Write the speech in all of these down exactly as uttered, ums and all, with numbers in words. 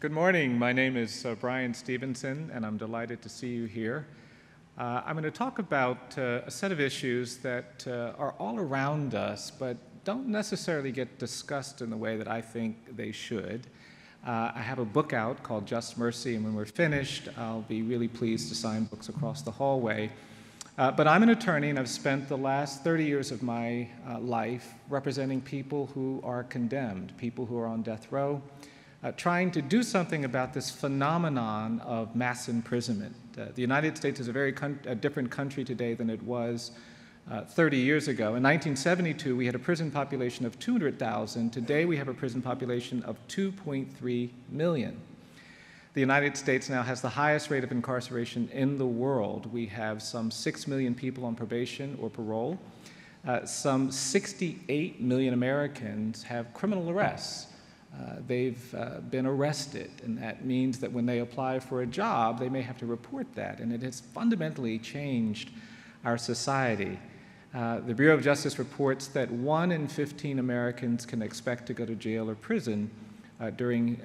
Good morning. My name is uh, Bryan Stevenson, and I'm delighted to see you here. Uh, I'm going to talk about uh, a set of issues that uh, are all around us, but don't necessarily get discussed in the way that I think they should. Uh, I have a book out called Just Mercy, and when we're finished, I'll be really pleased to sign books across the hallway. Uh, but I'm an attorney, and I've spent the last thirty years of my uh, life representing people who are condemned, people who are on death row, uh, trying to do something about this phenomenon of mass imprisonment. Uh, the United States is a very con a different country today than it was uh, thirty years ago. In nineteen seventy-two, we had a prison population of two hundred thousand. Today, we have a prison population of two point three million. The United States now has the highest rate of incarceration in the world. We have some six million people on probation or parole. Uh, some sixty-eight million Americans have criminal arrests. Uh, they've uh, been arrested, and that means that when they apply for a job, they may have to report that, and it has fundamentally changed our society. Uh, the Bureau of Justice reports that one in fifteen Americans can expect to go to jail or prison Uh, during uh,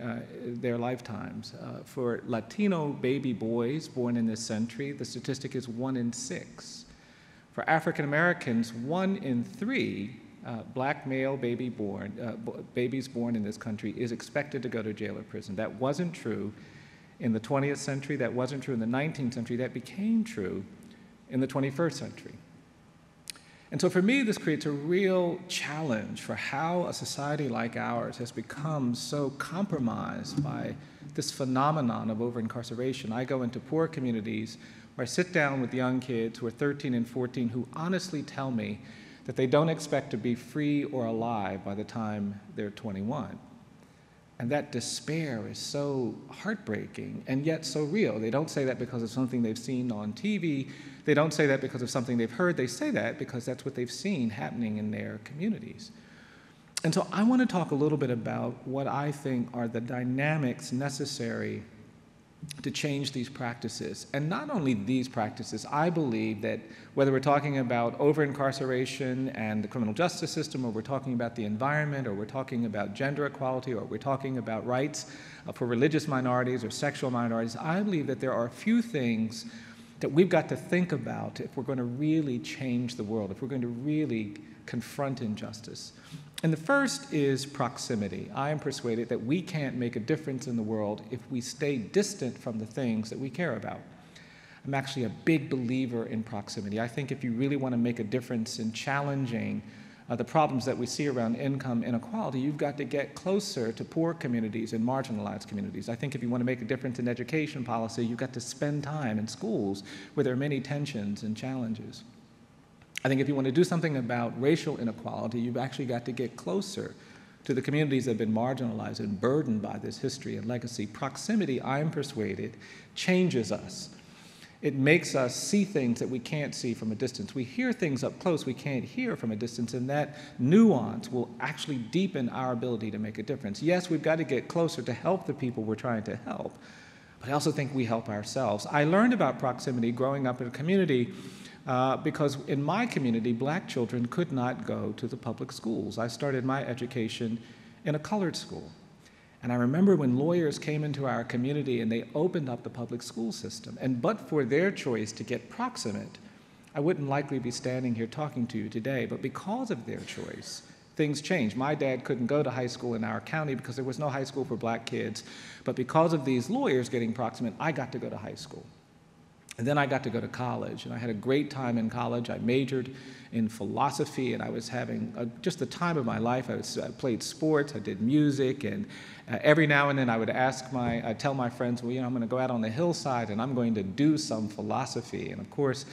their lifetimes. Uh, for Latino baby boys born in this century, the statistic is one in six. For African Americans, one in three uh, black male baby born, uh, babies born in this country is expected to go to jail or prison. That wasn't true in the twentieth century, that wasn't true in the nineteenth century, that became true in the twenty-first century. And so for me, this creates a real challenge for how a society like ours has become so compromised by this phenomenon of over-incarceration. I go into poor communities where I sit down with young kids who are thirteen and fourteen who honestly tell me that they don't expect to be free or alive by the time they're twenty-one. And that despair is so heartbreaking and yet so real. They don't say that because of something they've seen on T V. They don't say that because of something they've heard. They say that because that's what they've seen happening in their communities. And so I want to talk a little bit about what I think are the dynamics necessary to change these practices. And not only these practices, I believe that whether we're talking about over-incarceration and the criminal justice system, or we're talking about the environment, or we're talking about gender equality, or we're talking about rights for religious minorities or sexual minorities, I believe that there are a few things that we've got to think about if we're going to really change the world, if we're going to really confront injustice. And the first is proximity. I am persuaded that we can't make a difference in the world if we stay distant from the things that we care about. I'm actually a big believer in proximity. I think if you really want to make a difference in challenging uh, the problems that we see around income inequality, you've got to get closer to poor communities and marginalized communities. I think if you want to make a difference in education policy, you've got to spend time in schools where there are many tensions and challenges. I think if you want to do something about racial inequality, you've actually got to get closer to the communities that have been marginalized and burdened by this history and legacy. Proximity, I'm persuaded, changes us. It makes us see things that we can't see from a distance. We hear things up close we can't hear from a distance, and that nuance will actually deepen our ability to make a difference. Yes, we've got to get closer to help the people we're trying to help, but I also think we help ourselves. I learned about proximity growing up in a community Uh, because in my community, black children could not go to the public schools. I started my education in a colored school. And I remember when lawyers came into our community and they opened up the public school system. And but for their choice to get proximate, I wouldn't likely be standing here talking to you today. But because of their choice, things changed. My dad couldn't go to high school in our county because there was no high school for black kids. But because of these lawyers getting proximate, I got to go to high school. And then I got to go to college, and I had a great time in college. I majored in philosophy, and I was having a, just the time of my life. I, was, I played sports, I did music, and uh, every now and then I would ask my, I'd tell my friends, well, you know, I'm going to go out on the hillside, and I'm going to do some philosophy. And of course,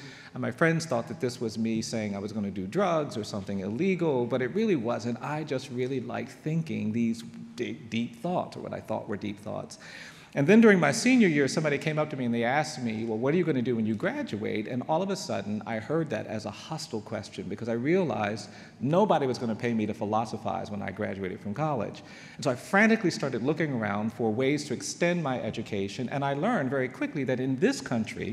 my friends thought that this was me saying I was going to do drugs or something illegal, but it really wasn't. I just really liked thinking these deep, deep thoughts, or what I thought were deep thoughts. And then during my senior year, somebody came up to me and they asked me, well, what are you going to do when you graduate? And all of a sudden, I heard that as a hostile question because I realized nobody was going to pay me to philosophize when I graduated from college. And so I frantically started looking around for ways to extend my education, and I learned very quickly that in this country,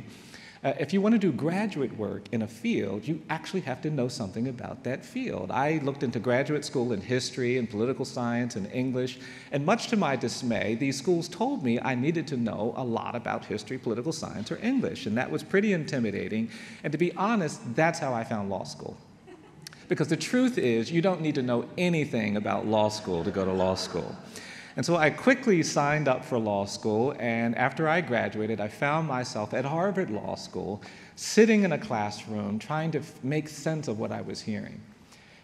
Uh, if you want to do graduate work in a field, you actually have to know something about that field. I looked into graduate school in history and political science and English, and much to my dismay, these schools told me I needed to know a lot about history, political science, or English, and that was pretty intimidating. And to be honest, that's how I found law school. Because the truth is, you don't need to know anything about law school to go to law school. And so I quickly signed up for law school, and after I graduated, I found myself at Harvard Law School, sitting in a classroom, trying to make sense of what I was hearing.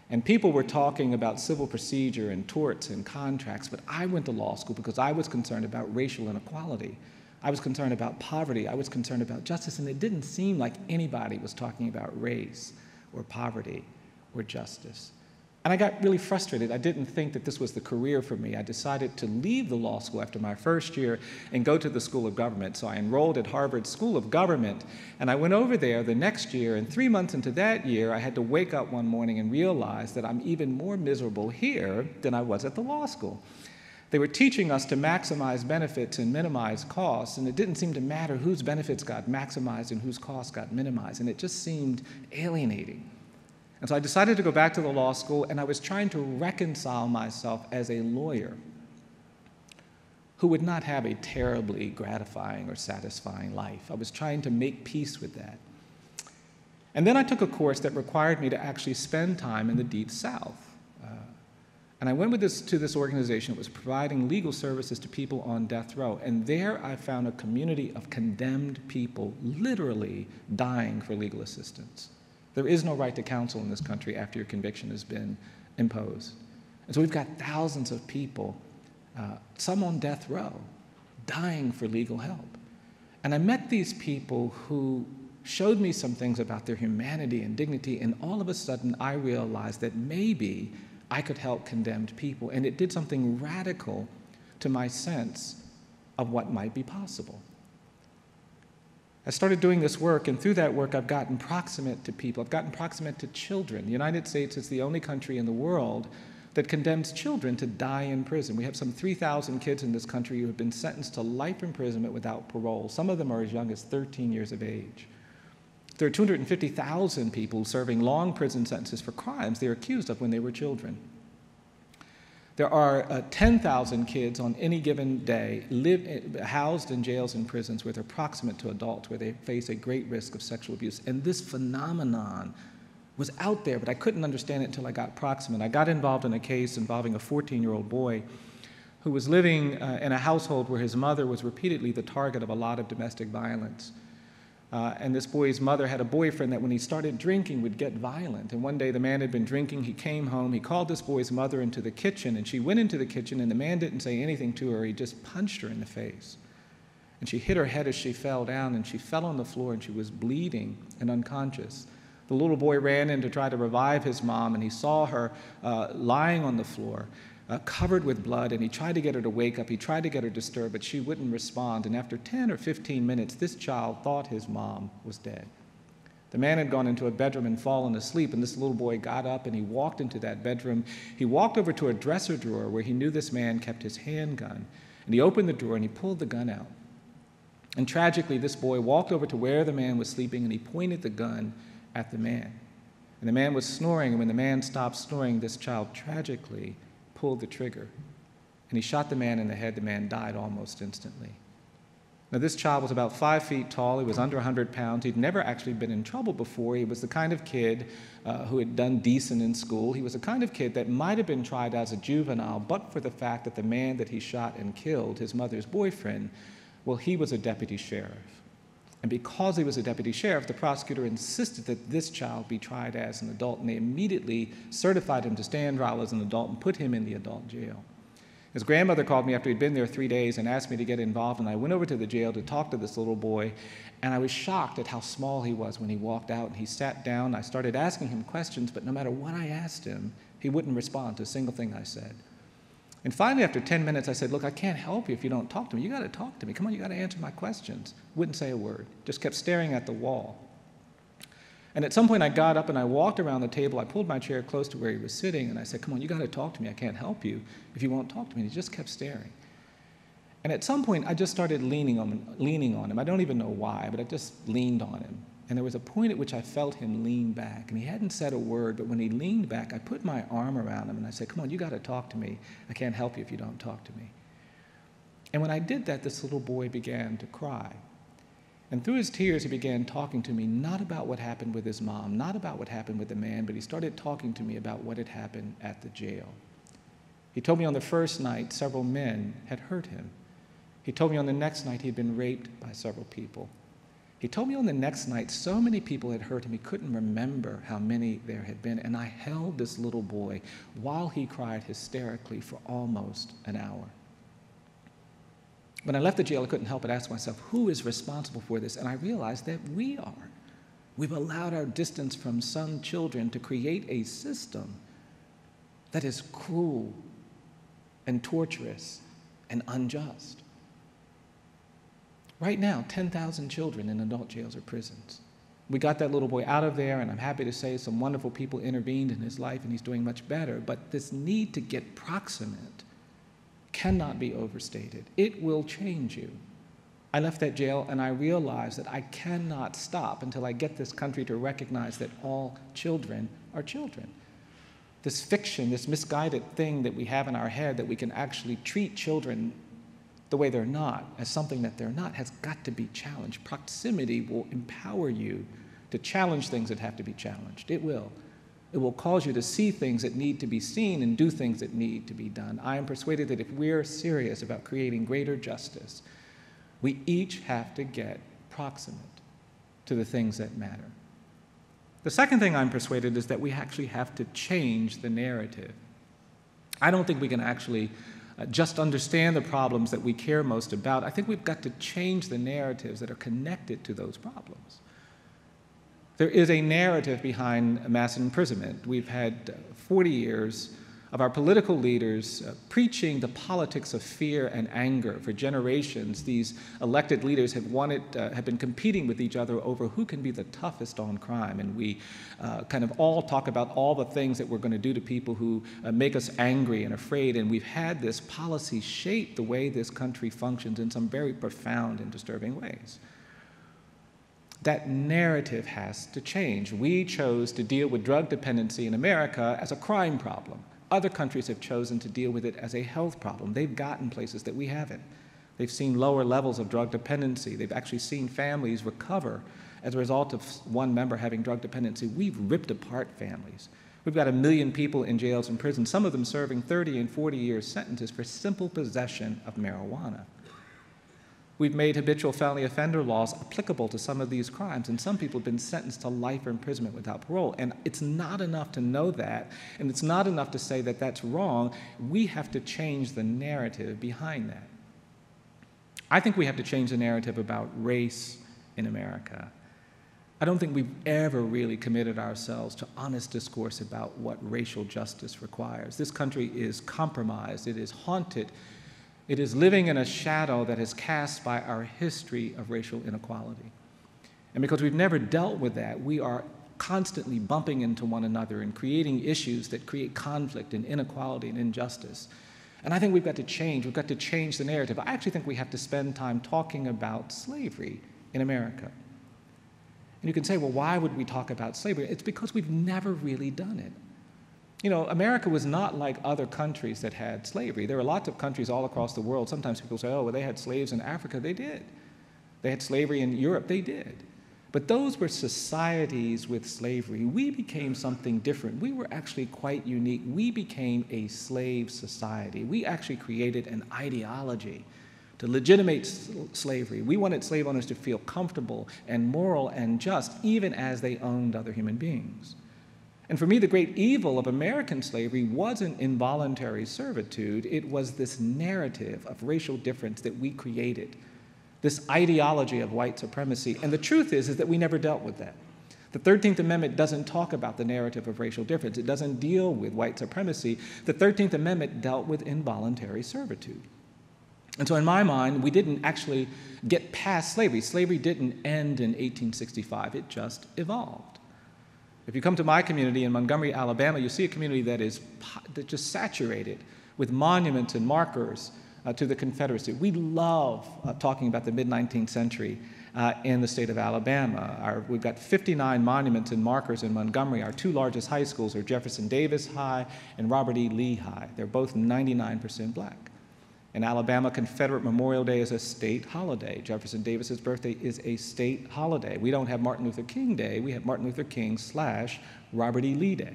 And people were talking about civil procedure and torts and contracts, but I went to law school because I was concerned about racial inequality. I was concerned about poverty. I was concerned about justice, and it didn't seem like anybody was talking about race or poverty or justice. And I got really frustrated. I didn't think that this was the career for me. I decided to leave the law school after my first year and go to the School of Government. So I enrolled at Harvard School of Government, and I went over there the next year, and three months into that year, I had to wake up one morning and realize that I'm even more miserable here than I was at the law school. They were teaching us to maximize benefits and minimize costs, and it didn't seem to matter whose benefits got maximized and whose costs got minimized, and it just seemed alienating. And so I decided to go back to the law school, and I was trying to reconcile myself as a lawyer who would not have a terribly gratifying or satisfying life. I was trying to make peace with that. And then I took a course that required me to actually spend time in the Deep South. Uh, and I went with this, to this organization that was providing legal services to people on death row. And there I found a community of condemned people literally dying for legal assistance. There is no right to counsel in this country after your conviction has been imposed. And so we've got thousands of people, uh, some on death row, dying for legal help. And I met these people who showed me some things about their humanity and dignity, and all of a sudden I realized that maybe I could help condemned people, and it did something radical to my sense of what might be possible. I started doing this work, and through that work, I've gotten proximate to people. I've gotten proximate to children. The United States is the only country in the world that condemns children to die in prison. We have some three thousand kids in this country who have been sentenced to life imprisonment without parole. Some of them are as young as thirteen years of age. There are two hundred fifty thousand people serving long prison sentences for crimes they were accused of when they were children. There are uh, ten thousand kids on any given day live, uh, housed in jails and prisons where they're proximate to adults, where they face a great risk of sexual abuse. And this phenomenon was out there, but I couldn't understand it until I got proximate. I got involved in a case involving a fourteen-year-old boy who was living uh, in a household where his mother was repeatedly the target of a lot of domestic violence. Uh, and this boy's mother had a boyfriend that when he started drinking would get violent. And one day the man had been drinking, he came home, he called this boy's mother into the kitchen, and she went into the kitchen, and the man didn't say anything to her, he just punched her in the face. And she hit her head as she fell down, and she fell on the floor, and she was bleeding and unconscious. The little boy ran in to try to revive his mom, and he saw her uh, lying on the floor, Uh, covered with blood, and he tried to get her to wake up, he tried to get her disturbed, but she wouldn't respond, and after ten or fifteen minutes, this child thought his mom was dead. The man had gone into a bedroom and fallen asleep, and this little boy got up and he walked into that bedroom. He walked over to a dresser drawer where he knew this man kept his handgun, and he opened the drawer and he pulled the gun out. And tragically, this boy walked over to where the man was sleeping and he pointed the gun at the man. And the man was snoring, and when the man stopped snoring, this child tragically pulled the trigger, and he shot the man in the head. The man died almost instantly. Now, this child was about five feet tall. He was under one hundred pounds. He'd never actually been in trouble before. He was the kind of kid uh, who had done decent in school. He was the kind of kid that might have been tried as a juvenile, but for the fact that the man that he shot and killed, his mother's boyfriend, well, he was a deputy sheriff. And because he was a deputy sheriff, the prosecutor insisted that this child be tried as an adult, and they immediately certified him to stand trial as an adult and put him in the adult jail. His grandmother called me after he'd been there three days and asked me to get involved, and I went over to the jail to talk to this little boy, and I was shocked at how small he was when he walked out, and he sat down. I started asking him questions, but no matter what I asked him, he wouldn't respond to a single thing I said. And finally, after ten minutes, I said, look, I can't help you if you don't talk to me. You got to talk to me. Come on, you got to answer my questions. Wouldn't say a word. Just kept staring at the wall. And at some point, I got up and I walked around the table. I pulled my chair close to where he was sitting, and I said, come on, you got to talk to me. I can't help you if you won't talk to me. And he just kept staring. And at some point, I just started leaning on, leaning on him. I don't even know why, but I just leaned on him. And there was a point at which I felt him lean back. And he hadn't said a word, but when he leaned back, I put my arm around him and I said, come on, you got to talk to me. I can't help you if you don't talk to me. And when I did that, this little boy began to cry. And through his tears, he began talking to me, not about what happened with his mom, not about what happened with the man, but he started talking to me about what had happened at the jail. He told me on the first night, several men had hurt him. He told me on the next night, he'd been raped by several people. He told me on the next night, so many people had hurt him, he couldn't remember how many there had been. And I held this little boy while he cried hysterically for almost an hour. When I left the jail, I couldn't help but ask myself, who is responsible for this? And I realized that we are. We've allowed our distance from some children to create a system that is cruel and torturous and unjust. Right now, ten thousand children in adult jails or prisons. We got that little boy out of there, and I'm happy to say some wonderful people intervened in his life, and he's doing much better. But this need to get proximate cannot be overstated. It will change you. I left that jail and I realized that I cannot stop until I get this country to recognize that all children are children. This fiction, this misguided thing that we have in our head that we can actually treat children the way they're not, as something that they're not, has got to be challenged. Proximity will empower you to challenge things that have to be challenged. It will. It will cause you to see things that need to be seen and do things that need to be done. I am persuaded that if we're serious about creating greater justice, we each have to get proximate to the things that matter. The second thing I'm persuaded is that we actually have to change the narrative. I don't think we can actually uh, just understand the problems that we care most about. I think we've got to change the narratives that are connected to those problems. There is a narrative behind mass imprisonment. We've had forty years of our political leaders uh, preaching the politics of fear and anger. For generations, these elected leaders have wanted, uh, have been competing with each other over who can be the toughest on crime. And we uh, kind of all talk about all the things that we're going to do to people who uh, make us angry and afraid. And we've had this policy shape the way this country functions in some very profound and disturbing ways. That narrative has to change. We chose to deal with drug dependency in America as a crime problem. Other countries have chosen to deal with it as a health problem. They've gotten places that we haven't. They've seen lower levels of drug dependency. They've actually seen families recover as a result of one member having drug dependency. We've ripped apart families. We've got a million people in jails and prisons, some of them serving thirty and forty year sentences for simple possession of marijuana. We've made habitual felony offender laws applicable to some of these crimes, and some people have been sentenced to life imprisonment without parole. And it's not enough to know that, and it's not enough to say that that's wrong. We have to change the narrative behind that. I think we have to change the narrative about race in America. I don't think we've ever really committed ourselves to honest discourse about what racial justice requires. This country is compromised. It is haunted. It is living in a shadow that is cast by our history of racial inequality. And because we've never dealt with that, we are constantly bumping into one another and creating issues that create conflict and inequality and injustice. And I think we've got to change. We've got to change the narrative. I actually think we have to spend time talking about slavery in America. And you can say, well, why would we talk about slavery? It's because we've never really done it. You know, America was not like other countries that had slavery. There are lots of countries all across the world. Sometimes people say, oh, well, they had slaves in Africa. They did. They had slavery in Europe. They did. But those were societies with slavery. We became something different. We were actually quite unique. We became a slave society. We actually created an ideology to legitimate slavery. We wanted slave owners to feel comfortable and moral and just, even as they owned other human beings. And for me, the great evil of American slavery wasn't involuntary servitude. It was this narrative of racial difference that we created, this ideology of white supremacy. And the truth is, is that we never dealt with that. The thirteenth Amendment doesn't talk about the narrative of racial difference. It doesn't deal with white supremacy. The thirteenth Amendment dealt with involuntary servitude. And so in my mind, we didn't actually get past slavery. Slavery didn't end in eighteen sixty-five. It just evolved. If you come to my community in Montgomery, Alabama, you see a community that is that just saturated with monuments and markers uh, to the Confederacy. We love uh, talking about the mid-nineteenth century uh, in the state of Alabama. Our, we've got fifty-nine monuments and markers in Montgomery. Our two largest high schools are Jefferson Davis High and Robert E. Lee High. They're both ninety-nine percent black. In Alabama, Confederate Memorial Day is a state holiday. Jefferson Davis's birthday is a state holiday. We don't have Martin Luther King Day. We have Martin Luther King slash Robert E. Lee Day.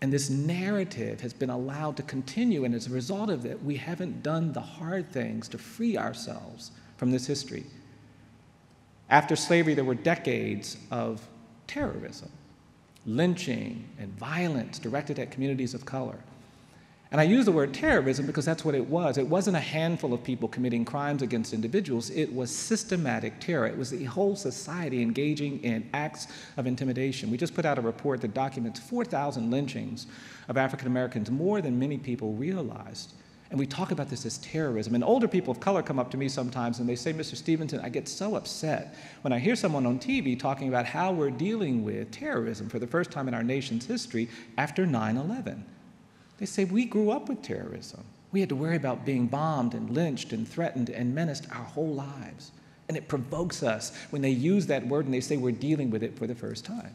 And this narrative has been allowed to continue, and as a result of that, we haven't done the hard things to free ourselves from this history. After slavery, there were decades of terrorism, lynching, and violence directed at communities of color. And I use the word terrorism because that's what it was. It wasn't a handful of people committing crimes against individuals. It was systematic terror. It was the whole society engaging in acts of intimidation. We just put out a report that documents four thousand lynchings of African Americans, more than many people realized. And we talk about this as terrorism. And older people of color come up to me sometimes and they say, Mister Stevenson, I get so upset when I hear someone on T V talking about how we're dealing with terrorism for the first time in our nation's history after nine eleven. They say, we grew up with terrorism. We had to worry about being bombed and lynched and threatened and menaced our whole lives. And it provokes us when they use that word and they say we're dealing with it for the first time.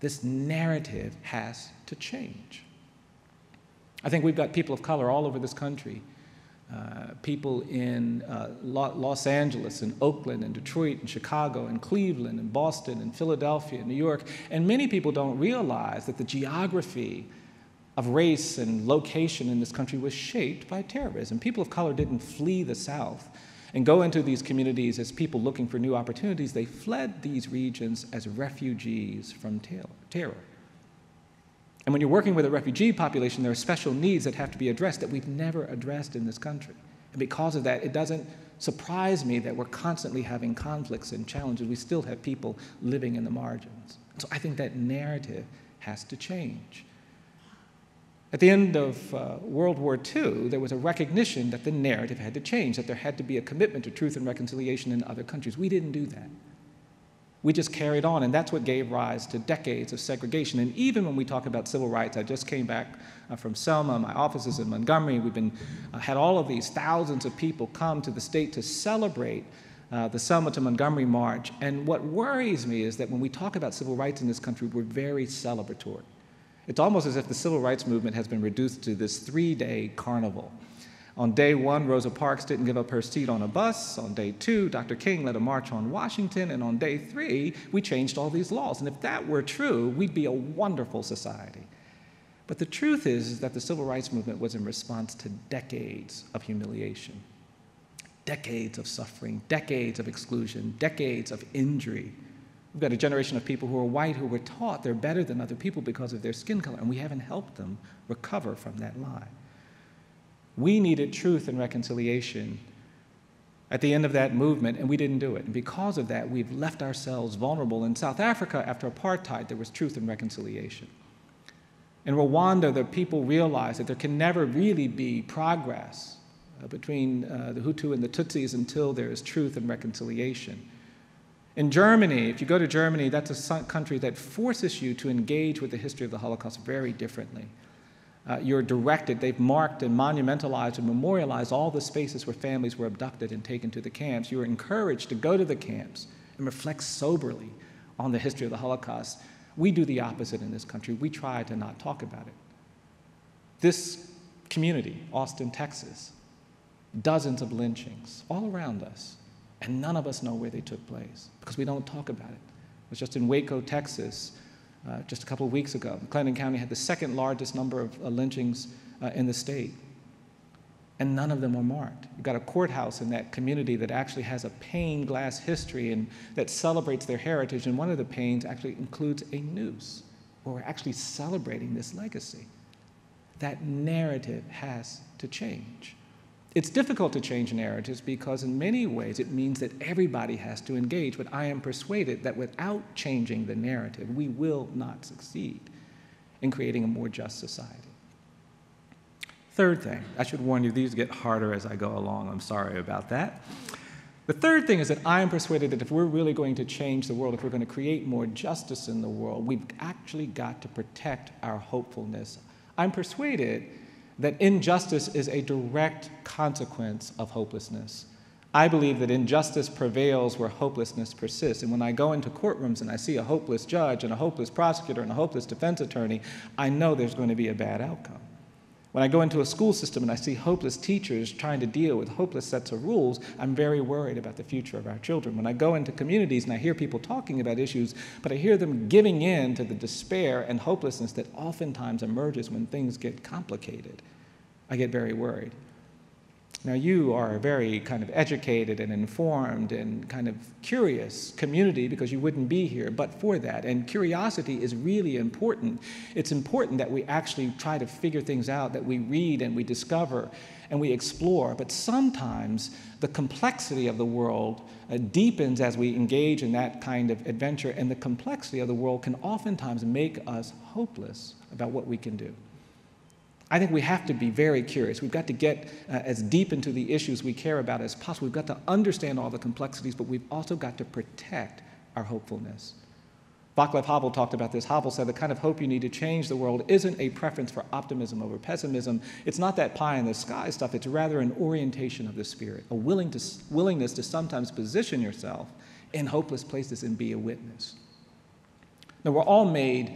This narrative has to change. I think we've got people of color all over this country, uh, people in uh, Los Angeles and Oakland and Detroit and Chicago and Cleveland and Boston and Philadelphia and New York. And many people don't realize that the geography of race and location in this country was shaped by terrorism. People of color didn't flee the South and go into these communities as people looking for new opportunities. They fled these regions as refugees from terror. And when you're working with a refugee population, there are special needs that have to be addressed that we've never addressed in this country. And because of that, it doesn't surprise me that we're constantly having conflicts and challenges. We still have people living in the margins. So I think that narrative has to change. At the end of uh, World War Two, there was a recognition that the narrative had to change, that there had to be a commitment to truth and reconciliation in other countries. We didn't do that. We just carried on, and that's what gave rise to decades of segregation. And even when we talk about civil rights, I just came back uh, from Selma. My office is in Montgomery. We've been, uh, had all of these thousands of people come to the state to celebrate uh, the Selma to Montgomery March. And what worries me is that when we talk about civil rights in this country, we're very celebratory. It's almost as if the Civil Rights Movement has been reduced to this three-day carnival. On day one, Rosa Parks didn't give up her seat on a bus. On day two, Doctor King led a march on Washington. And on day three, we changed all these laws. And if that were true, we'd be a wonderful society. But the truth is, is that the Civil Rights Movement was in response to decades of humiliation, decades of suffering, decades of exclusion, decades of injury. We've got a generation of people who are white who were taught they're better than other people because of their skin color, and we haven't helped them recover from that lie. We needed truth and reconciliation at the end of that movement, and we didn't do it. And because of that, we've left ourselves vulnerable. In South Africa, after apartheid, there was truth and reconciliation. In Rwanda, the people realized that there can never really be progress uh, between uh, the Hutu and the Tutsis until there is truth and reconciliation. In Germany, if you go to Germany, that's a country that forces you to engage with the history of the Holocaust very differently. Uh, you're directed, they've marked and monumentalized and memorialized all the spaces where families were abducted and taken to the camps. You're encouraged to go to the camps and reflect soberly on the history of the Holocaust. We do the opposite in this country. We try to not talk about it. This community, Austin, Texas, dozens of lynchings all around us. And none of us know where they took place because we don't talk about it. It was just in Waco, Texas, uh, just a couple of weeks ago. McLennan County had the second largest number of uh, lynchings uh, in the state. And none of them were marked. You've got a courthouse in that community that actually has a pane glass history and that celebrates their heritage. And one of the panes actually includes a noose where we're actually celebrating this legacy. That narrative has to change. It's difficult to change narratives because in many ways it means that everybody has to engage, but I am persuaded that without changing the narrative, we will not succeed in creating a more just society. Third thing, I should warn you, these get harder as I go along. I'm sorry about that. The third thing is that I am persuaded that if we're really going to change the world, if we're going to create more justice in the world, we've actually got to protect our hopefulness. I'm persuaded that injustice is a direct consequence of hopelessness. I believe that injustice prevails where hopelessness persists. And when I go into courtrooms and I see a hopeless judge and a hopeless prosecutor and a hopeless defense attorney, I know there's going to be a bad outcome. When I go into a school system and I see hopeless teachers trying to deal with hopeless sets of rules, I'm very worried about the future of our children. When I go into communities and I hear people talking about issues, but I hear them giving in to the despair and hopelessness that oftentimes emerges when things get complicated, I get very worried. Now, you are a very kind of educated and informed and kind of curious community, because you wouldn't be here but for that. And curiosity is really important. It's important that we actually try to figure things out, that we read and we discover and we explore. But sometimes the complexity of the world uh, deepens as we engage in that kind of adventure, and the complexity of the world can oftentimes make us hopeless about what we can do. I think we have to be very curious. We've got to get uh, as deep into the issues we care about as possible. We've got to understand all the complexities, but we've also got to protect our hopefulness. Vaclav Havel talked about this. Havel said the kind of hope you need to change the world isn't a preference for optimism over pessimism. It's not that pie in the sky stuff. It's rather an orientation of the spirit, a willing to, willingness to sometimes position yourself in hopeless places and be a witness. Now, we're all made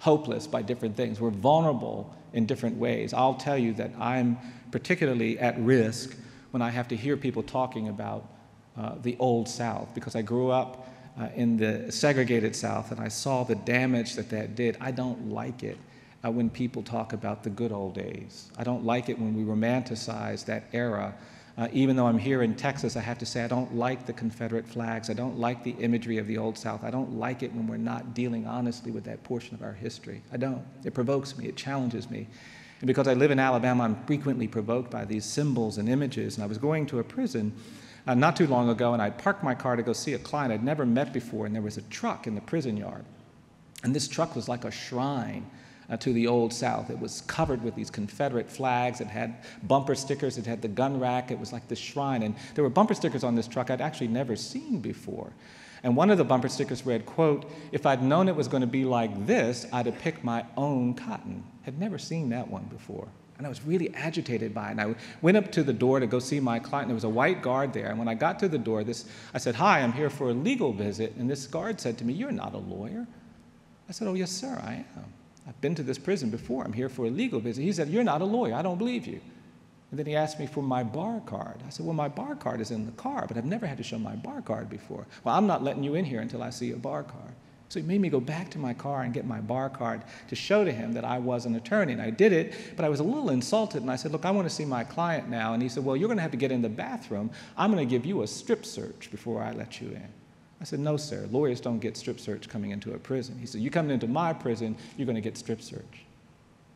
hopeless by different things. We're vulnerable in different ways. I'll tell you that I'm particularly at risk when I have to hear people talking about uh, the Old South, because I grew up uh, in the segregated South and I saw the damage that that did. I don't like it uh, when people talk about the good old days. I don't like it when we romanticize that era. Uh, even though I'm here in Texas, I have to say I don't like the Confederate flags. I don't like the imagery of the Old South. I don't like it when we're not dealing honestly with that portion of our history. I don't. It provokes me. It challenges me. And because I live in Alabama, I'm frequently provoked by these symbols and images. And I was going to a prison uh, not too long ago, and I parked my car to go see a client I'd never met before, and there was a truck in the prison yard. And this truck was like a shrine Uh, to the Old South. It was covered with these Confederate flags. It had bumper stickers. It had the gun rack. It was like the shrine. And there were bumper stickers on this truck I'd actually never seen before. And one of the bumper stickers read, quote, "If I'd known it was going to be like this, I'd have picked my own cotton." Had never seen that one before. And I was really agitated by it. And I went up to the door to go see my client. And there was a white guard there. And when I got to the door, this, I said, "Hi, I'm here for a legal visit." And this guard said to me, "You're not a lawyer." I said, "Oh, yes, sir, I am. I've been to this prison before. I'm here for a legal visit." He said, "You're not a lawyer. I don't believe you." And then he asked me for my bar card. I said, "Well, my bar card is in the car, but I've never had to show my bar card before." "Well, I'm not letting you in here until I see your bar card." So he made me go back to my car and get my bar card to show to him that I was an attorney. And I did it, but I was a little insulted. And I said, "Look, I want to see my client now." And he said, "Well, you're going to have to get in the bathroom. I'm going to give you a strip search before I let you in." I said, "No, sir, lawyers don't get strip search coming into a prison." He said, "You come into my prison, you're going to get strip search."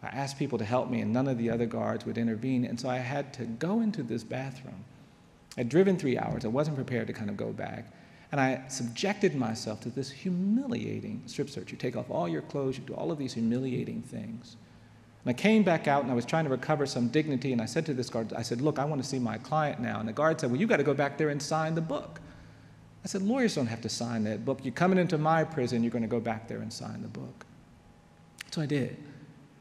I asked people to help me, and none of the other guards would intervene, and so I had to go into this bathroom. I'd driven three hours. I wasn't prepared to kind of go back, and I subjected myself to this humiliating strip search. You take off all your clothes, you do all of these humiliating things. And I came back out, and I was trying to recover some dignity, and I said to this guard, I said, "Look, I want to see my client now." And the guard said, "Well, you've got to go back there and sign the book." I said, "Lawyers don't have to sign that book. You're coming into my prison, you're going to go back there and sign the book." So I did.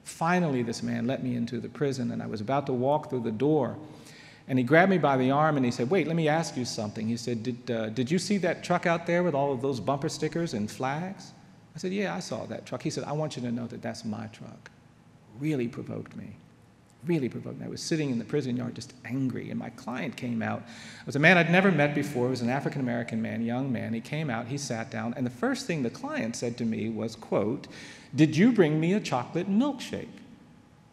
Finally, this man let me into the prison, and I was about to walk through the door. And he grabbed me by the arm, and he said, "Wait, let me ask you something." He said, did, uh, did you see that truck out there with all of those bumper stickers and flags?" I said, "Yeah, I saw that truck." He said, "I want you to know that that's my truck." Really provoked me. Really provoked me. I was sitting in the prison yard just angry, and my client came out. It was a man I'd never met before. It was an African-American man, young man. He came out, he sat down, and the first thing the client said to me was, quote, "Did you bring me a chocolate milkshake?"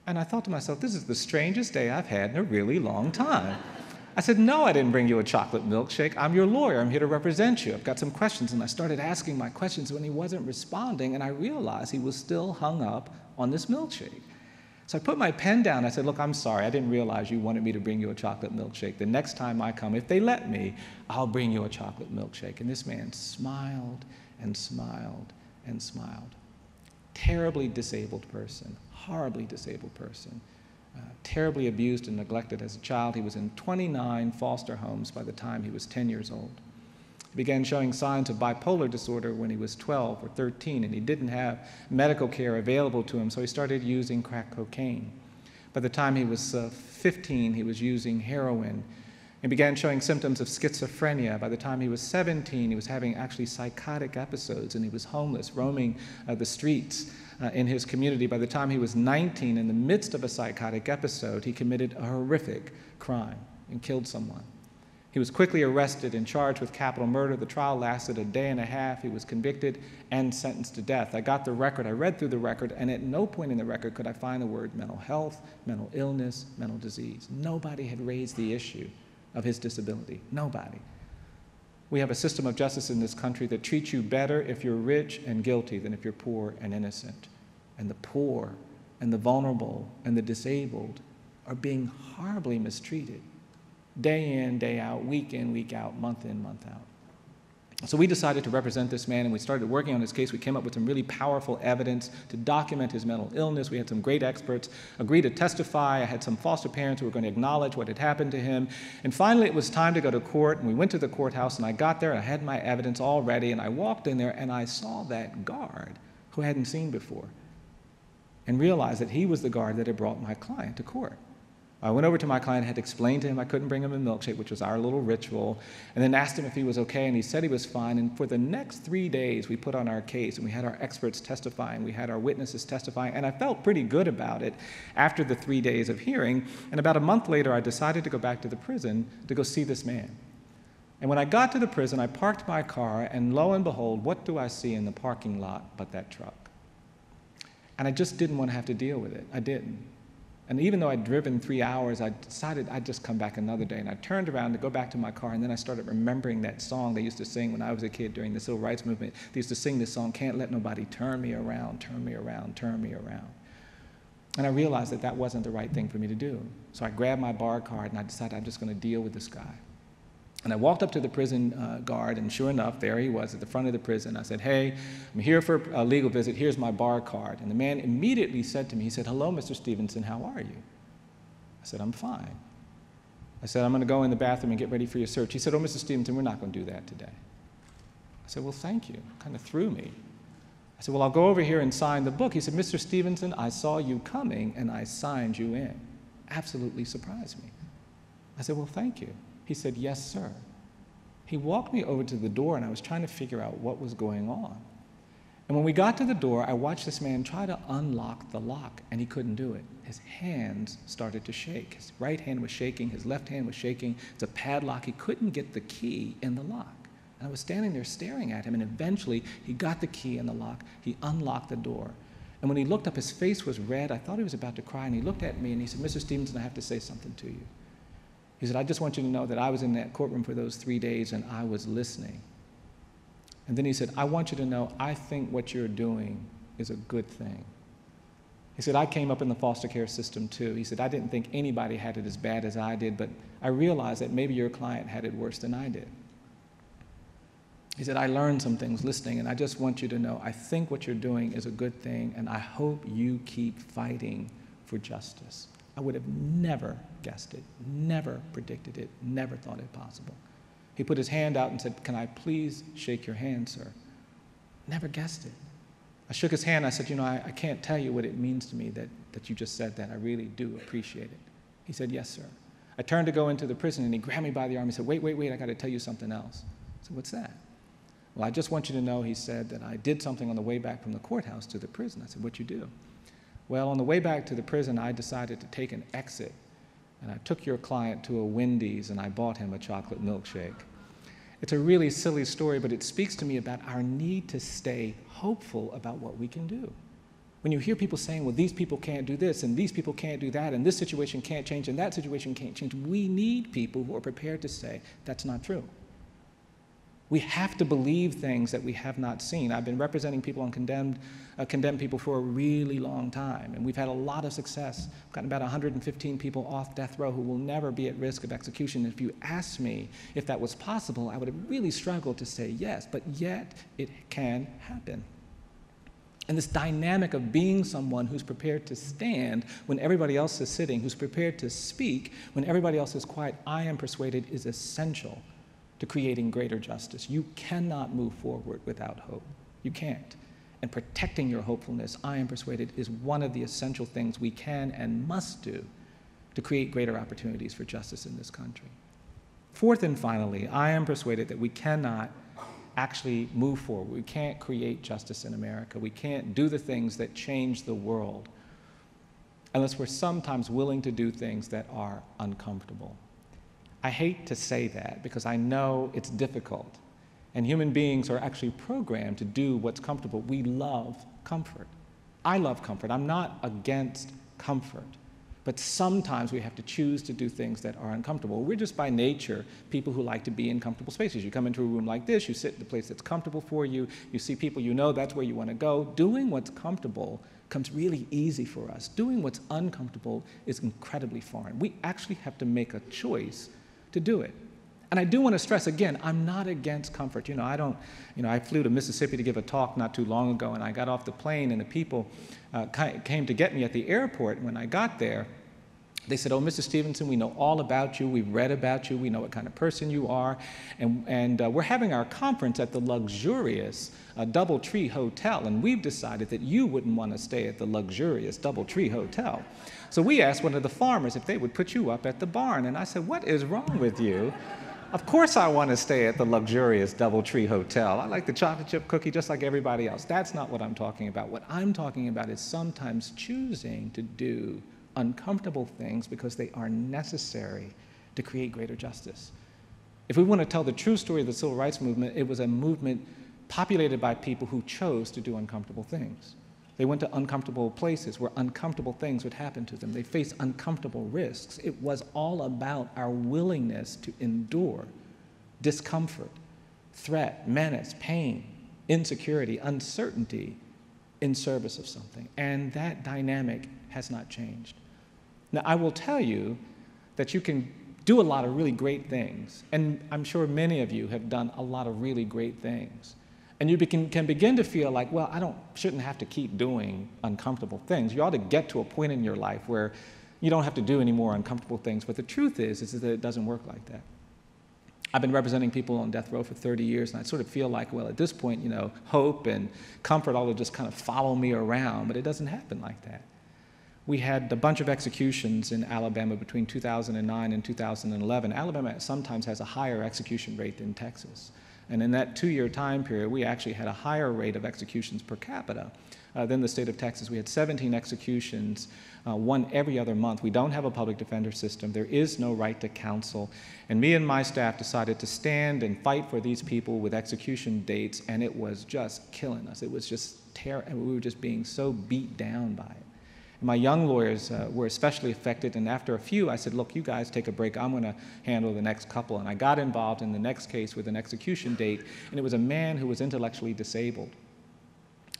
And I thought to myself, this is the strangest day I've had in a really long time. I said, "No, I didn't bring you a chocolate milkshake. I'm your lawyer. I'm here to represent you. I've got some questions." And I started asking my questions when he wasn't responding, and I realized he was still hung up on this milkshake. So I put my pen down. I said, "Look, I'm sorry. I didn't realize you wanted me to bring you a chocolate milkshake. The next time I come, if they let me, I'll bring you a chocolate milkshake." And this man smiled and smiled and smiled. Terribly disabled person, horribly disabled person, uh, terribly abused and neglected as a child. He was in twenty-nine foster homes by the time he was ten years old. He began showing signs of bipolar disorder when he was twelve or thirteen, and he didn't have medical care available to him, so he started using crack cocaine. By the time he was uh, fifteen, he was using heroin and began showing symptoms of schizophrenia. By the time he was seventeen, he was having actually psychotic episodes, and he was homeless, roaming uh, the streets uh, in his community. By the time he was nineteen, in the midst of a psychotic episode, he committed a horrific crime and killed someone. He was quickly arrested and charged with capital murder. The trial lasted a day and a half. He was convicted and sentenced to death. I got the record, I read through the record, and at no point in the record could I find the word mental health, mental illness, mental disease. Nobody had raised the issue of his disability. Nobody. We have a system of justice in this country that treats you better if you're rich and guilty than if you're poor and innocent. And the poor and the vulnerable and the disabled are being horribly mistreated. Day in, day out, week in, week out, month in, month out. So we decided to represent this man, and we started working on his case. We came up with some really powerful evidence to document his mental illness. We had some great experts agree to testify. I had some foster parents who were going to acknowledge what had happened to him. And finally, it was time to go to court, and we went to the courthouse, and I got there, and I had my evidence all ready, and I walked in there, and I saw that guard who I hadn't seen before and realized that he was the guard that had brought my client to court. I went over to my client, had explained to him I couldn't bring him a milkshake, which was our little ritual, and then asked him if he was okay, and he said he was fine. And for the next three days, we put on our case, and we had our experts testifying, we had our witnesses testifying, and I felt pretty good about it after the three days of hearing. And about a month later, I decided to go back to the prison to go see this man. And when I got to the prison, I parked my car, and lo and behold, what do I see in the parking lot but that truck? And I just didn't want to have to deal with it. I didn't. And even though I'd driven three hours, I decided I'd just come back another day. And I turned around to go back to my car, and then I started remembering that song they used to sing when I was a kid during the Civil Rights Movement. They used to sing this song, "Can't Let Nobody Turn Me Around, Turn Me Around, Turn Me Around." And I realized that that wasn't the right thing for me to do. So I grabbed my bar card, and I decided I'm just going to deal with this guy. And I walked up to the prison uh, guard, and sure enough, there he was at the front of the prison. I said, "Hey, I'm here for a legal visit. Here's my bar card." And the man immediately said to me, he said, "Hello, Mister Stevenson, how are you?" I said, "I'm fine." I said, "I'm going to go in the bathroom and get ready for your search." He said, "Oh, Mister Stevenson, we're not going to do that today." I said, "Well, thank you." Kind of threw me. I said, "Well, I'll go over here and sign the book." He said, "Mister Stevenson, I saw you coming, and I signed you in." Absolutely surprised me. I said, "Well, thank you." He said, "Yes, sir." He walked me over to the door, and I was trying to figure out what was going on. And when we got to the door, I watched this man try to unlock the lock, and he couldn't do it. His hands started to shake. His right hand was shaking. His left hand was shaking. It's a padlock. He couldn't get the key in the lock. And I was standing there staring at him, and eventually he got the key in the lock. He unlocked the door. And when he looked up, his face was red. I thought he was about to cry, and he looked at me, and he said, "Mister Stevenson, I have to say something to you." He said, "I just want you to know that I was in that courtroom for those three days, and I was listening." And then he said, "I want you to know I think what you're doing is a good thing." He said, "I came up in the foster care system, too." He said, "I didn't think anybody had it as bad as I did, but I realized that maybe your client had it worse than I did." He said, "I learned some things listening, and I just want you to know I think what you're doing is a good thing, and I hope you keep fighting for justice." I would have never guessed it, never predicted it, never thought it possible. He put his hand out and said, "Can I please shake your hand, sir?" Never guessed it. I shook his hand. I said, "You know, I, I can't tell you what it means to me that, that you just said that. I really do appreciate it." He said, "Yes, sir." I turned to go into the prison, and he grabbed me by the arm. He said, "Wait, wait, wait, I got to tell you something else." I said, "What's that?" "Well, I just want you to know," he said, "that I did something on the way back from the courthouse to the prison." I said, "What'd you do?" "Well, on the way back to the prison, I decided to take an exit, and I took your client to a Wendy's, and I bought him a chocolate milkshake." It's a really silly story, but it speaks to me about our need to stay hopeful about what we can do. When you hear people saying, "Well, these people can't do this, and these people can't do that, and this situation can't change, and that situation can't change," we need people who are prepared to say, "That's not true." We have to believe things that we have not seen. I've been representing people on condemned, uh, condemned people for a really long time, and we've had a lot of success. We've gotten about one hundred fifteen people off death row who will never be at risk of execution. If you asked me if that was possible, I would have really struggled to say yes, but yet it can happen. And this dynamic of being someone who's prepared to stand when everybody else is sitting, who's prepared to speak when everybody else is quiet, I am persuaded is essential to creating greater justice. You cannot move forward without hope. You can't. and protecting your hopefulness, I am persuaded, is one of the essential things we can and must do to create greater opportunities for justice in this country. Fourth and finally, I am persuaded that we cannot actually move forward. We can't create justice in America. We can't do the things that change the world unless we're sometimes willing to do things that are uncomfortable. I hate to say that because I know it's difficult, and human beings are actually programmed to do what's comfortable. We love comfort. I love comfort. I'm not against comfort. But sometimes we have to choose to do things that are uncomfortable. We're just by nature people who like to be in comfortable spaces. You come into a room like this, you sit in a place that's comfortable for you, you see people you know, that's where you want to go. Doing what's comfortable comes really easy for us. Doing what's uncomfortable is incredibly foreign. We actually have to make a choice to do it. And I do want to stress again, I'm not against comfort. You know, I don't, you know, I flew to Mississippi to give a talk not too long ago, and I got off the plane, and the people uh, came to get me at the airport. When I got there, they said, "Oh, Mister Stevenson, we know all about you. We've read about you. We know what kind of person you are. And, and uh, we're having our conference at the luxurious uh, DoubleTree Hotel, and we've decided that you wouldn't want to stay at the luxurious DoubleTree Hotel. So we asked one of the farmers if they would put you up at the barn." And I said, "What is wrong with you? Of course I want to stay at the luxurious DoubleTree Hotel. I like the chocolate chip cookie just like everybody else." That's not what I'm talking about. What I'm talking about is sometimes choosing to do uncomfortable things because they are necessary to create greater justice. If we want to tell the true story of the Civil Rights Movement, it was a movement populated by people who chose to do uncomfortable things. They went to uncomfortable places where uncomfortable things would happen to them. They faced uncomfortable risks. It was all about our willingness to endure discomfort, threat, menace, pain, insecurity, uncertainty in service of something. And that dynamic has not changed. Now, I will tell you that you can do a lot of really great things, and I'm sure many of you have done a lot of really great things. And you can, can begin to feel like, well, I don't, shouldn't have to keep doing uncomfortable things. You ought to get to a point in your life where you don't have to do any more uncomfortable things. But the truth is, is that it doesn't work like that. I've been representing people on death row for thirty years, and I sort of feel like, well, at this point, you know, hope and comfort ought to just kind of follow me around, but it doesn't happen like that. We had a bunch of executions in Alabama between two thousand nine and two thousand eleven. Alabama sometimes has a higher execution rate than Texas. And in that two-year time period, we actually had a higher rate of executions per capita uh, than the state of Texas. We had seventeen executions, uh, one every other month. We don't have a public defender system. There is no right to counsel. And me and my staff decided to stand and fight for these people with execution dates, and it was just killing us. It was just terrible. We were just being so beat down by it. My young lawyers uh, were especially affected, and after a few, I said, "Look, you guys take a break. I'm going to handle the next couple." And I got involved in the next case with an execution date, and it was a man who was intellectually disabled.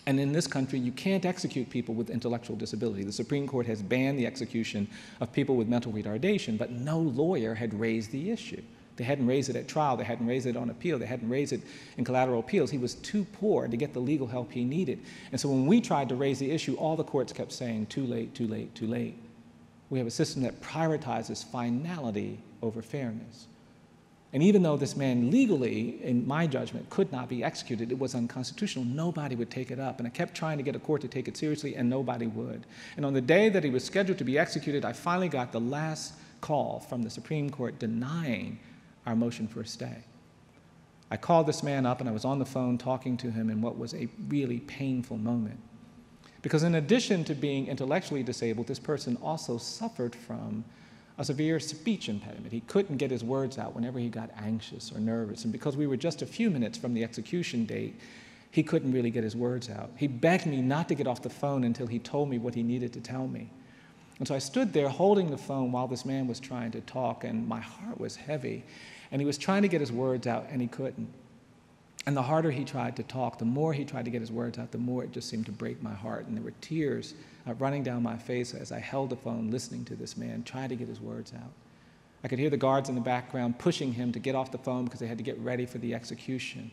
And in this country, you can't execute people with intellectual disability. The Supreme Court has banned the execution of people with mental retardation, but no lawyer had raised the issue. They hadn't raised it at trial. They hadn't raised it on appeal. They hadn't raised it in collateral appeals. He was too poor to get the legal help he needed. And so when we tried to raise the issue, all the courts kept saying, "Too late, too late, too late." We have a system that prioritizes finality over fairness. And even though this man legally, in my judgment, could not be executed, it was unconstitutional, nobody would take it up. And I kept trying to get a court to take it seriously, and nobody would. And on the day that he was scheduled to be executed, I finally got the last call from the Supreme Court denying our motion for a stay. I called this man up, and I was on the phone talking to him in what was a really painful moment. Because in addition to being intellectually disabled, this person also suffered from a severe speech impediment. He couldn't get his words out whenever he got anxious or nervous. And because we were just a few minutes from the execution date, he couldn't really get his words out. He begged me not to get off the phone until he told me what he needed to tell me. And so I stood there holding the phone while this man was trying to talk, and my heart was heavy. And he was trying to get his words out, and he couldn't. And the harder he tried to talk, the more he tried to get his words out, the more it just seemed to break my heart. And there were tears uh, running down my face as I held the phone, listening to this man, trying to get his words out. I could hear the guards in the background pushing him to get off the phone because they had to get ready for the execution.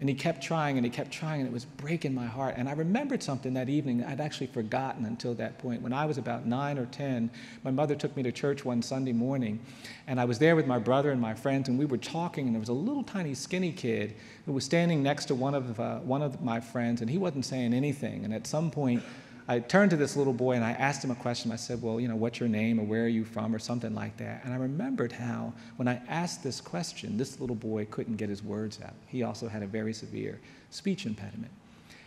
And he kept trying and he kept trying, and it was breaking my heart. And I remembered something that evening that I'd actually forgotten until that point. When I was about nine or ten, my mother took me to church one Sunday morning, and I was there with my brother and my friends, and we were talking, and there was a little tiny skinny kid who was standing next to one of, uh, one of my friends, and he wasn't saying anything. And at some point, I turned to this little boy and I asked him a question. I said, well, you know, what's your name, or where are you from, or something like that. And I remembered how when I asked this question, this little boy couldn't get his words out. He also had a very severe speech impediment.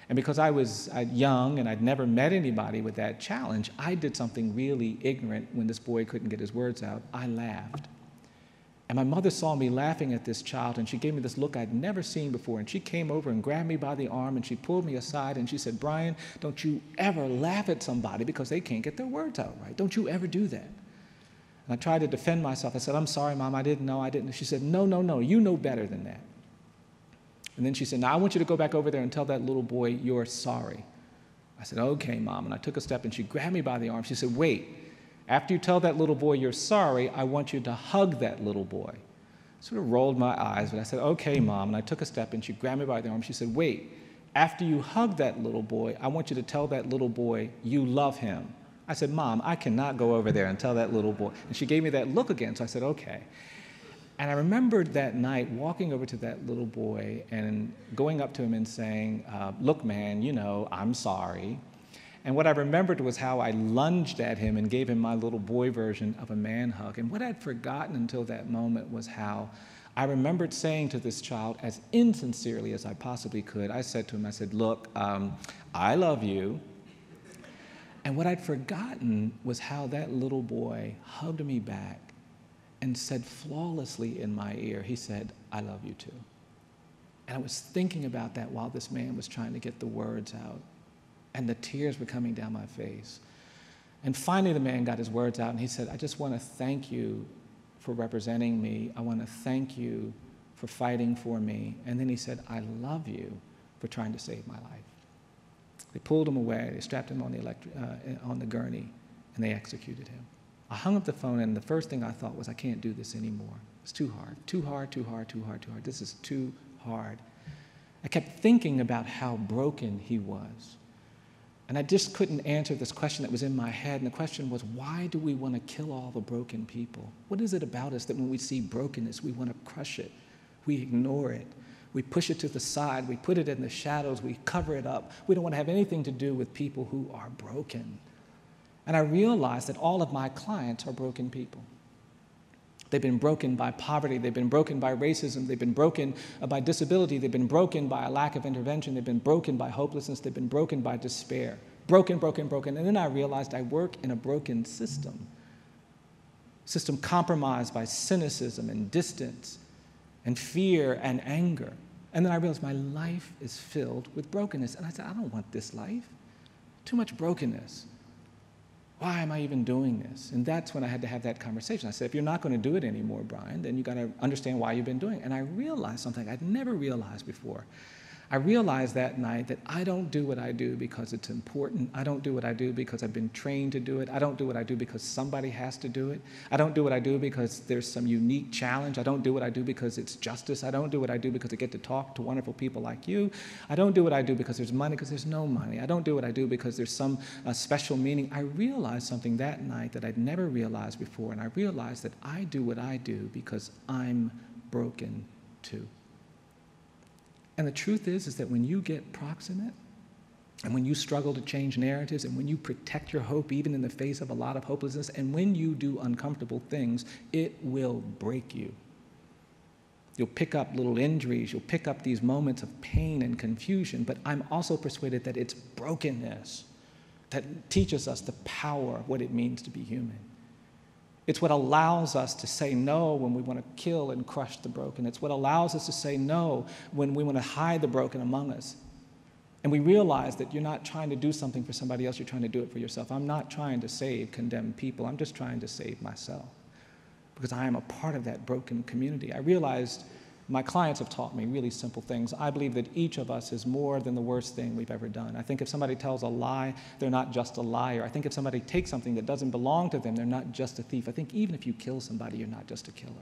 And because I was young and I'd never met anybody with that challenge, I did something really ignorant when this boy couldn't get his words out. I laughed. And my mother saw me laughing at this child, and she gave me this look I'd never seen before. And she came over and grabbed me by the arm, and she pulled me aside, and she said, Bryan, don't you ever laugh at somebody because they can't get their words out right. Don't you ever do that. And I tried to defend myself. I said, I'm sorry, Mom, I didn't know, I didn't. She said, no, no, no, you know better than that. And then she said, now I want you to go back over there and tell that little boy you're sorry. I said, okay, Mom. And I took a step, and she grabbed me by the arm. She said, wait. After you tell that little boy you're sorry, I want you to hug that little boy. I sort of rolled my eyes, but I said, okay, Mom. And I took a step, and she grabbed me by the arm. She said, wait, after you hug that little boy, I want you to tell that little boy you love him. I said, Mom, I cannot go over there and tell that little boy. And she gave me that look again, so I said, okay. And I remembered that night walking over to that little boy and going up to him and saying, uh, look, man, you know, I'm sorry. And what I remembered was how I lunged at him and gave him my little boy version of a man hug. And what I'd forgotten until that moment was how I remembered saying to this child, as insincerely as I possibly could, I said to him, I said, look, um, I love you. And what I'd forgotten was how that little boy hugged me back and said flawlessly in my ear, he said, I love you too. And I was thinking about that while this man was trying to get the words out. And the tears were coming down my face. And finally, the man got his words out, and he said, I just want to thank you for representing me. I want to thank you for fighting for me. And then he said, I love you for trying to save my life. They pulled him away. They strapped him on the, electric, uh, on the gurney, and they executed him. I hung up the phone, and the first thing I thought was, I can't do this anymore. It's too hard, too hard, too hard, too hard, too hard. This is too hard. I kept thinking about how broken he was. And I just couldn't answer this question that was in my head. And the question was, why do we want to kill all the broken people? What is it about us that when we see brokenness, we want to crush it? We ignore it. We push it to the side. We put it in the shadows. We cover it up. We don't want to have anything to do with people who are broken. And I realized that all of my clients are broken people. They've been broken by poverty. They've been broken by racism. They've been broken by disability. They've been broken by a lack of intervention. They've been broken by hopelessness. They've been broken by despair. Broken, broken, broken. And then I realized I work in a broken system. System compromised by cynicism and distance and fear and anger. And then I realized my life is filled with brokenness. And I said, I don't want this life. Too much brokenness. Why am I even doing this? And that's when I had to have that conversation. I said, if you're not going to do it anymore, Bryan, then you got to understand why you've been doing it. And I realized something I'd never realized before. I realized that night that I don't do what I do because it's important. I don't do what I do because I've been trained to do it. I don't do what I do because somebody has to do it. I don't do what I do because there's some unique challenge. I don't do what I do because it's justice. I don't do what I do because I get to talk to wonderful people like you. I don't do what I do because there's money, because there's no money. I don't do what I do because there's some uh, special meaning. I realized something that night that I'd never realized before, and I realized that I do what I do because I'm broken too. And the truth is, is that when you get proximate, and when you struggle to change narratives, and when you protect your hope even in the face of a lot of hopelessness, and when you do uncomfortable things, it will break you. You'll pick up little injuries, you'll pick up these moments of pain and confusion, but I'm also persuaded that it's brokenness that teaches us the power of what it means to be human. It's what allows us to say no when we want to kill and crush the broken. It's what allows us to say no when we want to hide the broken among us. And we realize that you're not trying to do something for somebody else, you're trying to do it for yourself. I'm not trying to save condemned people, I'm just trying to save myself because I am a part of that broken community. I realized my clients have taught me really simple things. I believe that each of us is more than the worst thing we've ever done. I think if somebody tells a lie, they're not just a liar. I think if somebody takes something that doesn't belong to them, they're not just a thief. I think even if you kill somebody, you're not just a killer.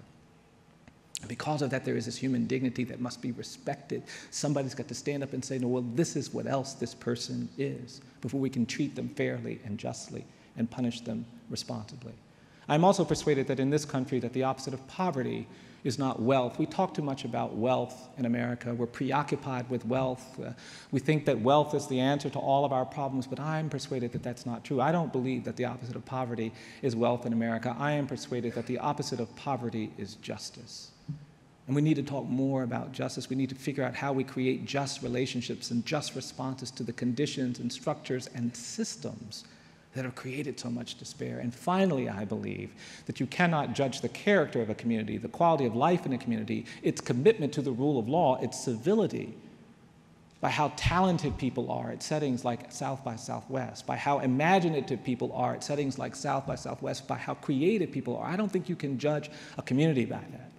Because of that, there is this human dignity that must be respected. Somebody's got to stand up and say, no, well, this is what else this person is, before we can treat them fairly and justly and punish them responsibly. I'm also persuaded that in this country that the opposite of poverty is not wealth. We talk too much about wealth in America. We're preoccupied with wealth. Uh, we think that wealth is the answer to all of our problems, but I'm persuaded that that's not true. I don't believe that the opposite of poverty is wealth in America. I am persuaded that the opposite of poverty is justice. And we need to talk more about justice. We need to figure out how we create just relationships and just responses to the conditions and structures and systems that have created so much despair. And finally, I believe that you cannot judge the character of a community, the quality of life in a community, its commitment to the rule of law, its civility, by how talented people are at settings like South by Southwest, by how imaginative people are at settings like South by Southwest, by how creative people are. I don't think you can judge a community by that.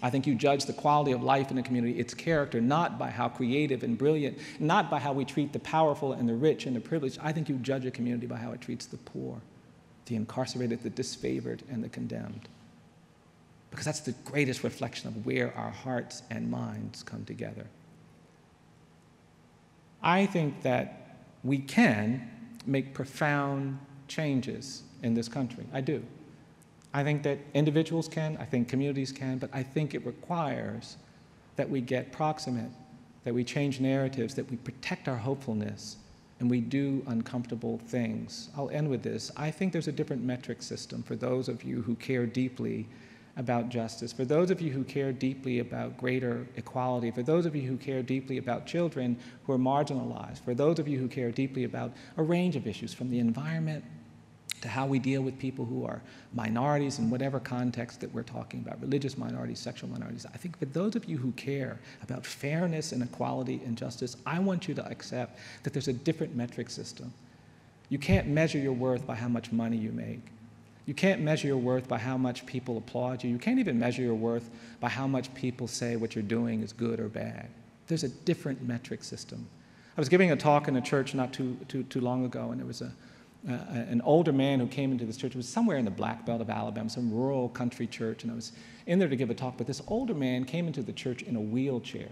I think you judge the quality of life in a community, its character, not by how creative and brilliant, not by how we treat the powerful and the rich and the privileged. I think you judge a community by how it treats the poor, the incarcerated, the disfavored, and the condemned. Because that's the greatest reflection of where our hearts and minds come together. I think that we can make profound changes in this country. I do. I think that individuals can, I think communities can, but I think it requires that we get proximate, that we change narratives, that we protect our hopefulness, and we do uncomfortable things. I'll end with this. I think there's a different metric system for those of you who care deeply about justice, for those of you who care deeply about greater equality, for those of you who care deeply about children who are marginalized, for those of you who care deeply about a range of issues, from the environment to how we deal with people who are minorities in whatever context that we're talking about, religious minorities, sexual minorities. I think for those of you who care about fairness and equality and justice, I want you to accept that there's a different metric system. You can't measure your worth by how much money you make. You can't measure your worth by how much people applaud you. You can't even measure your worth by how much people say what you're doing is good or bad. There's a different metric system. I was giving a talk in a church not too, too, too long ago, and there was a Uh, an older man who came into this church. It was somewhere in the Black Belt of Alabama, some rural country church, and I was in there to give a talk, but this older man came into the church in a wheelchair.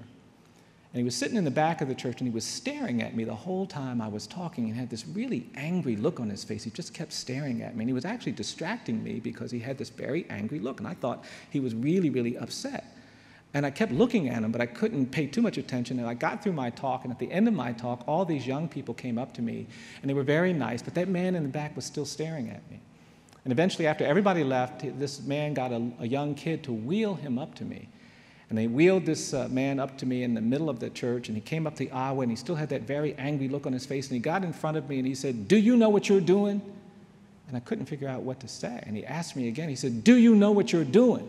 And he was sitting in the back of the church, and he was staring at me the whole time I was talking, and had this really angry look on his face. He just kept staring at me, and he was actually distracting me because he had this very angry look, and I thought he was really, really upset. And I kept looking at him, but I couldn't pay too much attention. And I got through my talk, and at the end of my talk, all these young people came up to me, and they were very nice, but that man in the back was still staring at me. And eventually, after everybody left, this man got a, a young kid to wheel him up to me. And they wheeled this uh, man up to me in the middle of the church, and he came up the aisle, and he still had that very angry look on his face, and he got in front of me, and he said, "Do you know what you're doing?" And I couldn't figure out what to say. And he asked me again, he said, "Do you know what you're doing?"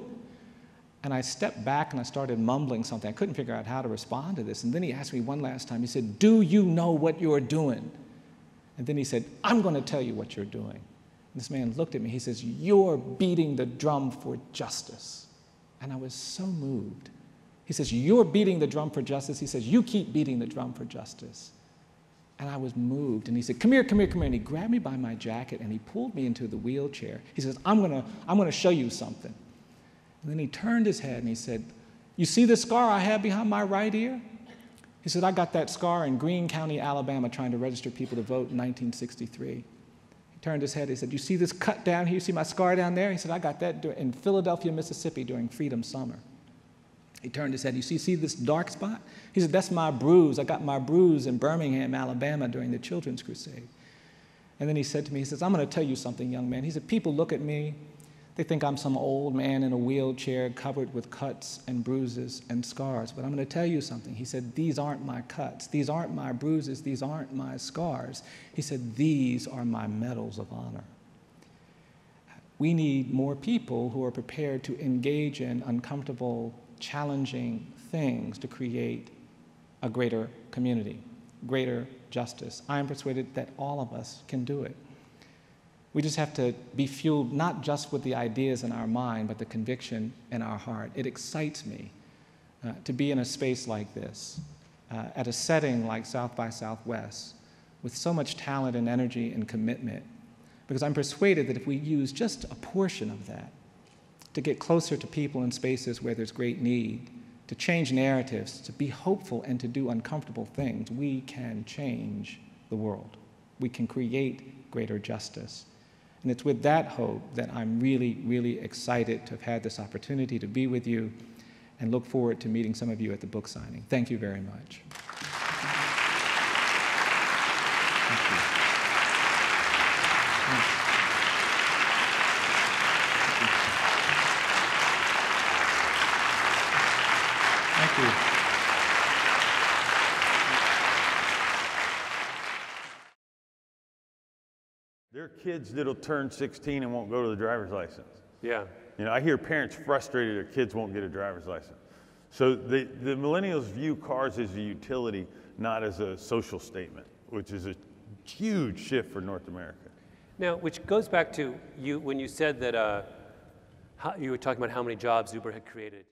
And I stepped back and I started mumbling something. I couldn't figure out how to respond to this. And then he asked me one last time. He said, "Do you know what you're doing?" And then he said, "I'm going to tell you what you're doing." And this man looked at me. He says, "You're beating the drum for justice." And I was so moved. He says, "You're beating the drum for justice." He says, "You keep beating the drum for justice." And I was moved. And he said, "Come here, come here, come here." And he grabbed me by my jacket and he pulled me into the wheelchair. He says, I'm going to, I'm going to show you something." And then he turned his head and he said, "You see this scar I have behind my right ear?" He said, "I got that scar in Greene County, Alabama, trying to register people to vote in nineteen sixty-three. He turned his head, he said, "You see this cut down here? You see my scar down there?" He said, "I got that in Philadelphia, Mississippi during Freedom Summer." He turned his head, "You see, see this dark spot?" He said, "That's my bruise. I got my bruise in Birmingham, Alabama during the Children's Crusade." And then he said to me, he says, "I'm going to tell you something, young man." He said, "People look at me. They think I'm some old man in a wheelchair covered with cuts and bruises and scars. But I'm going to tell you something." He said, "These aren't my cuts. These aren't my bruises. These aren't my scars." He said, "These are my medals of honor." We need more people who are prepared to engage in uncomfortable, challenging things to create a greater community, greater justice. I am persuaded that all of us can do it. We just have to be fueled not just with the ideas in our mind, but the conviction in our heart. It excites me uh, to be in a space like this, uh, at a setting like South by Southwest, with so much talent and energy and commitment, because I'm persuaded that if we use just a portion of that to get closer to people in spaces where there's great need, to change narratives, to be hopeful, and to do uncomfortable things. We can change the world. We can create greater justice. And it's with that hope that I'm really, really excited to have had this opportunity to be with you, and look forward to meeting some of you at the book signing. Thank you very much. Thank you. There are kids that'll turn sixteen and won't go to the driver's license. Yeah. You know, I hear parents frustrated their kids won't get a driver's license. So the, the millennials view cars as a utility, not as a social statement, which is a huge shift for North America. Now, which goes back to you when you said that uh, how, you were talking about how many jobs Uber had created.